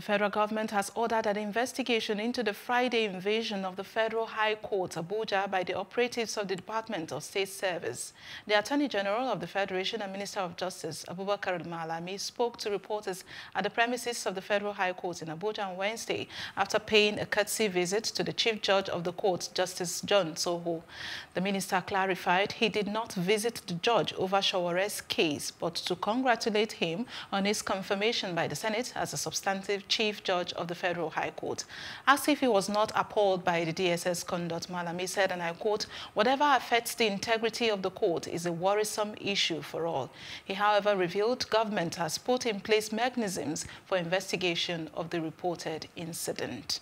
The federal government has ordered an investigation into the Friday invasion of the Federal High Court, Abuja, by the operatives of the Department of State Service. The Attorney-General of the Federation and Minister of Justice, Abubakar Malami, spoke to reporters at the premises of the Federal High Court in Abuja on Wednesday after paying a courtesy visit to the Chief Judge of the Court, Justice John Tsoho. The minister clarified he did not visit the judge over Showare's case, but to congratulate him on his confirmation by the Senate as a substantive Chief Judge of the Federal High Court. As if he was not appalled by the DSS conduct, Malami said, and I quote, "Whatever affects the integrity of the court is a worrisome issue for all." He, however, revealed government has put in place mechanisms for investigation of the reported incident.